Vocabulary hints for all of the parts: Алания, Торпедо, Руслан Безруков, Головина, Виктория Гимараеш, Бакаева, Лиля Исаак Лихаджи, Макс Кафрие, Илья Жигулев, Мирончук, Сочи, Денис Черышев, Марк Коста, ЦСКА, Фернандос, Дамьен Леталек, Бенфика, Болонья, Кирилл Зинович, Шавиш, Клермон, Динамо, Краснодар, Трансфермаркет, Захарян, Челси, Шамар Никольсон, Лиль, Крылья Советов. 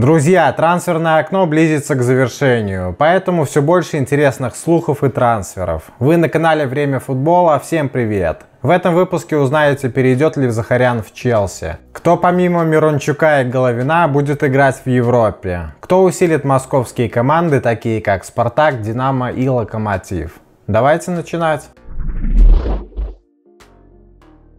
Друзья, трансферное окно близится к завершению, поэтому все больше интересных слухов и трансферов. Вы на канале «Время футбола», всем привет! В этом выпуске узнаете, перейдет ли Захарян в Челси, кто помимо Мирончука и Головина будет играть в Европе, кто усилит московские команды, такие как «Спартак», «Динамо» и «Локомотив». Давайте начинать!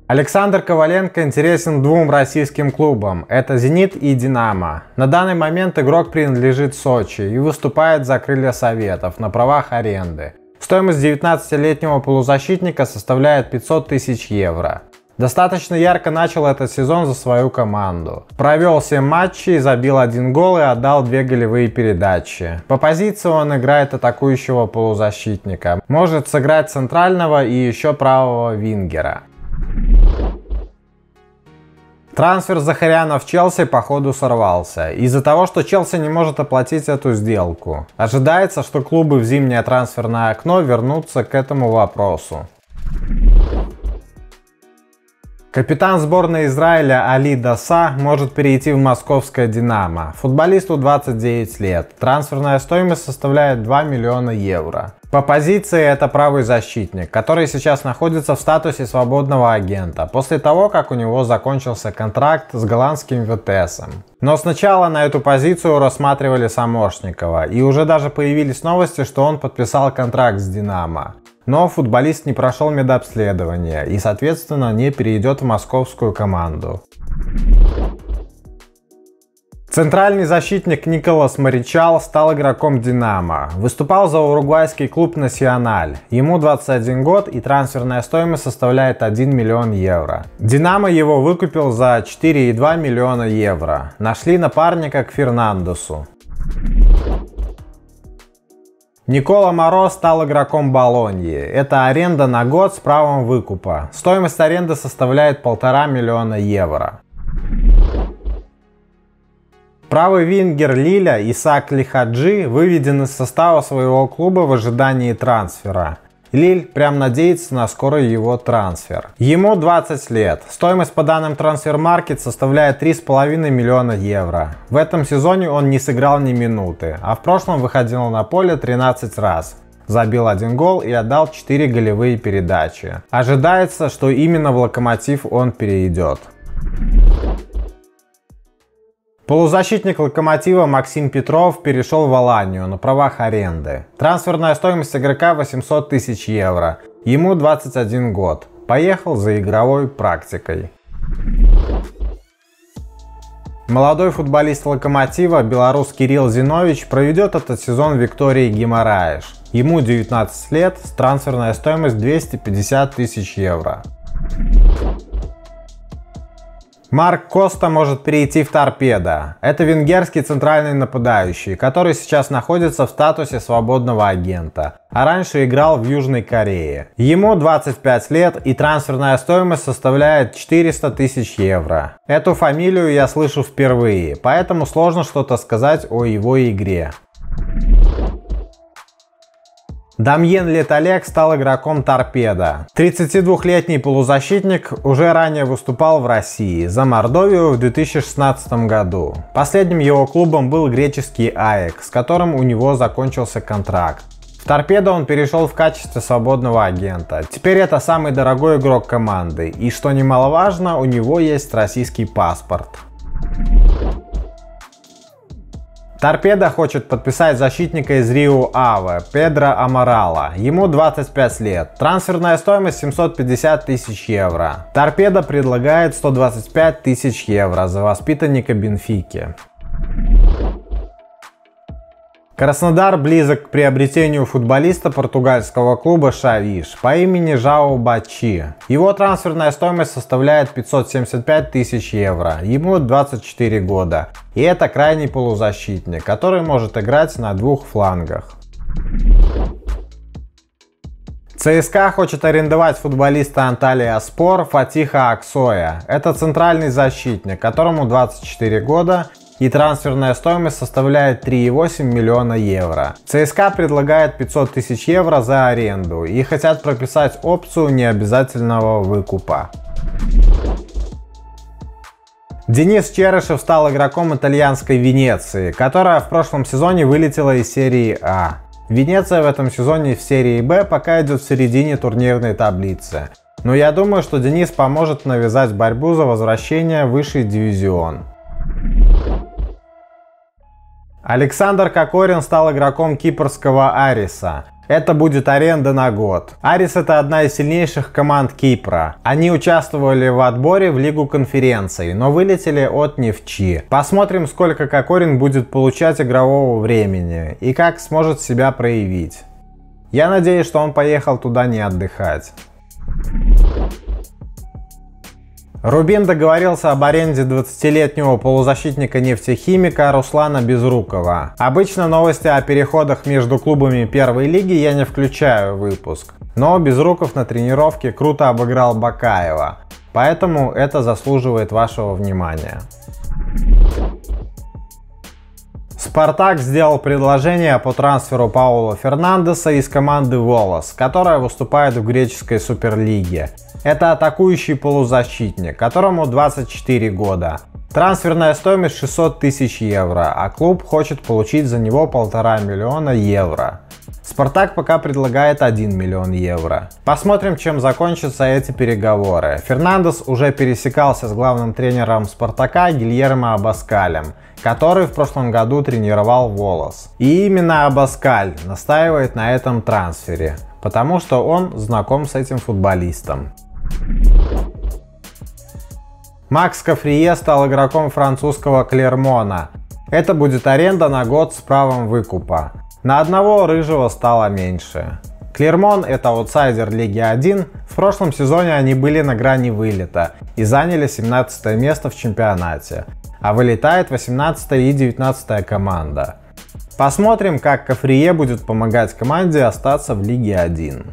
Александр Коваленко интересен двум российским клубам – это «Зенит» и «Динамо». На данный момент игрок принадлежит Сочи и выступает за «Крылья Советов» на правах аренды. Стоимость 19-летнего полузащитника составляет 500 тысяч евро. Достаточно ярко начал этот сезон за свою команду. Провел 7 матчей, забил 1 гол и отдал 2 голевые передачи. По позиции он играет атакующего полузащитника. Может сыграть центрального и еще правого вингера. Трансфер Захаряна в Челси походу сорвался, из-за того, что Челси не может оплатить эту сделку. Ожидается, что клубы в зимнее трансферное окно вернутся к этому вопросу. Капитан сборной Израиля Али Даса может перейти в московское «Динамо». Футболисту 29 лет. Трансферная стоимость составляет 2 миллиона евро. По позиции это правый защитник, который сейчас находится в статусе свободного агента, после того, как у него закончился контракт с голландским ВТС. Но сначала на эту позицию рассматривали Самошникова, и уже даже появились новости, что он подписал контракт с «Динамо». Но футболист не прошел медобследование и, соответственно, не перейдет в московскую команду. Центральный защитник Николас Маричал стал игроком «Динамо». Выступал за уругвайский клуб «Националь». Ему 21 год и трансферная стоимость составляет 1 миллион евро. «Динамо» его выкупил за 4,2 миллиона евро. Нашли напарника к Фернандосу. Никола Мороз стал игроком Болоньи. Это аренда на год с правом выкупа. Стоимость аренды составляет 1,5 миллиона евро. Правый вингер Лиля Исаак Лихаджи выведен из состава своего клуба в ожидании трансфера. Лиль прям надеется на скорый его трансфер. Ему 20 лет. Стоимость по данным Трансфермаркет составляет 3,5 миллиона евро. В этом сезоне он не сыграл ни минуты, а в прошлом выходил на поле 13 раз. Забил 1 гол и отдал 4 голевые передачи. Ожидается, что именно в «Локомотив» он перейдет. Полузащитник «Локомотива» Максим Петров перешел в Аланию на правах аренды. Трансферная стоимость игрока 800 тысяч евро. Ему 21 год. Поехал за игровой практикой. Молодой футболист «Локомотива» белорус Кирилл Зинович проведет этот сезон в Виктории Гимараеш. Ему 19 лет, трансферная стоимость 250 тысяч евро. Марк Коста может перейти в «Торпедо». Это венгерский центральный нападающий, который сейчас находится в статусе свободного агента, а раньше играл в Южной Корее. Ему 25 лет и трансферная стоимость составляет 400 тысяч евро. Эту фамилию я слышу впервые, поэтому сложно что-то сказать о его игре. Дамьен Леталек стал игроком «Торпедо». 32-летний полузащитник уже ранее выступал в России за Мордовию в 2016 году. Последним его клубом был греческий «Аек», с которым у него закончился контракт. В «Торпедо» он перешел в качестве свободного агента. Теперь это самый дорогой игрок команды. И, что немаловажно, у него есть российский паспорт. «Торпедо» хочет подписать защитника из Рио Аве Педро Амарала. Ему 25 лет. Трансферная стоимость 750 тысяч евро. «Торпедо» предлагает 125 тысяч евро за воспитанника Бенфики. Краснодар близок к приобретению футболиста португальского клуба «Шавиш» по имени Жао Бачи. Его трансферная стоимость составляет 575 тысяч евро, ему 24 года. И это крайний полузащитник, который может играть на двух флангах. ЦСКА хочет арендовать футболиста Анталиаспор Фатиха Аксоя. Это центральный защитник, которому 24 года. И трансферная стоимость составляет 3,8 миллиона евро. ЦСКА предлагает 500 тысяч евро за аренду и хотят прописать опцию необязательного выкупа. Денис Черышев стал игроком итальянской Венеции, которая в прошлом сезоне вылетела из серии А. Венеция в этом сезоне в серии Б пока идет в середине турнирной таблицы. Но я думаю, что Денис поможет навязать борьбу за возвращение в высший дивизион. Александр Кокорин стал игроком кипрского Ариса. Это будет аренда на год. Арис — это одна из сильнейших команд Кипра. Они участвовали в отборе в Лигу конференций, но вылетели от Нефчи. Посмотрим, сколько Кокорин будет получать игрового времени и как сможет себя проявить. Я надеюсь, что он поехал туда не отдыхать. Рубин договорился об аренде 20-летнего полузащитника-нефтехимика Руслана Безрукова. Обычно новости о переходах между клубами первой лиги я не включаю в выпуск, но Безруков на тренировке круто обыграл Бакаева, поэтому это заслуживает вашего внимания. Спартак сделал предложение по трансферу Пауло Фернандеса из команды Волос, которая выступает в греческой суперлиге. Это атакующий полузащитник, которому 24 года. Трансферная стоимость 600 тысяч евро, а клуб хочет получить за него 1,5 миллиона евро. Спартак пока предлагает 1 миллион евро. Посмотрим, чем закончатся эти переговоры. Фернандес уже пересекался с главным тренером Спартака Гильермо Абаскалем, который в прошлом году тренировал Волос. И именно Абаскаль настаивает на этом трансфере, потому что он знаком с этим футболистом. Макс Кафрие стал игроком французского Клермона. Это будет аренда на год с правом выкупа. На одного рыжего стало меньше. Клермон — это аутсайдер Лиги 1. В прошлом сезоне они были на грани вылета и заняли 17 место в чемпионате. А вылетает 18 и 19 команда. Посмотрим, как Кафрие будет помогать команде остаться в Лиге 1.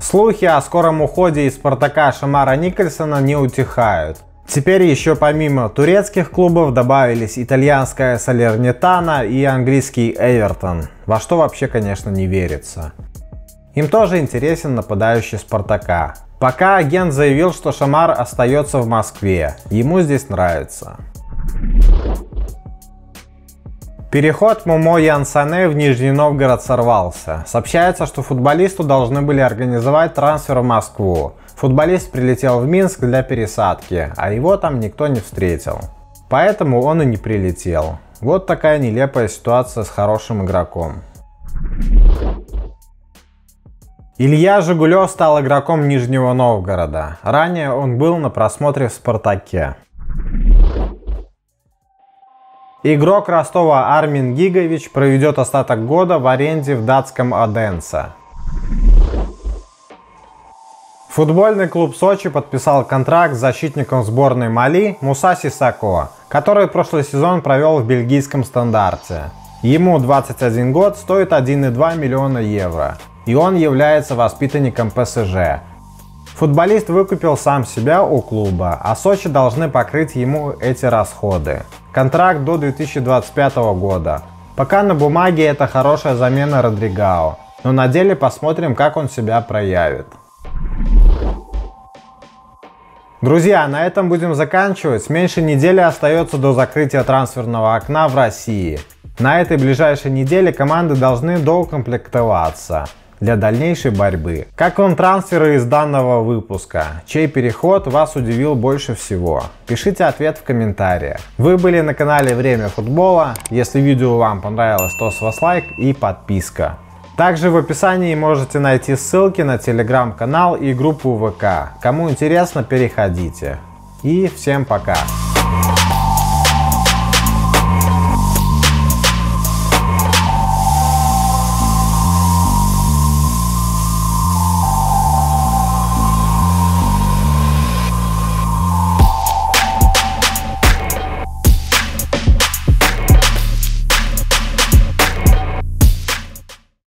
Слухи о скором уходе из Спартака Шамара Никольсона не утихают. Теперь еще помимо турецких клубов добавились итальянская Салернитана и английский Эвертон, во что вообще, конечно, не верится. Им тоже интересен нападающий Спартака. Пока агент заявил, что Шамар остается в Москве, ему здесь нравится. Переход Момо Янсане в Нижний Новгород сорвался. Сообщается, что футболисту должны были организовать трансфер в Москву. Футболист прилетел в Минск для пересадки, а его там никто не встретил. Поэтому он и не прилетел. Вот такая нелепая ситуация с хорошим игроком. Илья Жигулев стал игроком Нижнего Новгорода. Ранее он был на просмотре в «Спартаке». Игрок Ростова Армин Гигович проведет остаток года в аренде в датском Оденсе. Футбольный клуб Сочи подписал контракт с защитником сборной Мали Муса Сисако, который прошлый сезон провел в бельгийском «Стандарте». Ему 21 год, стоит 1,2 миллиона евро, и он является воспитанником ПСЖ. Футболист выкупил сам себя у клуба, а Сочи должны покрыть ему эти расходы. Контракт до 2025 года. Пока на бумаге это хорошая замена Родригао, но на деле посмотрим, как он себя проявит. Друзья, на этом будем заканчивать. Меньше недели остается до закрытия трансферного окна в России. На этой ближайшей неделе команды должны доукомплектоваться для дальнейшей борьбы. Как вам трансферы из данного выпуска? Чей переход вас удивил больше всего? Пишите ответ в комментариях. Вы были на канале Время Футбола. Если видео вам понравилось, то с вас лайк и подписка. Также в описании можете найти ссылки на телеграм-канал и группу ВК. Кому интересно, переходите. И всем пока!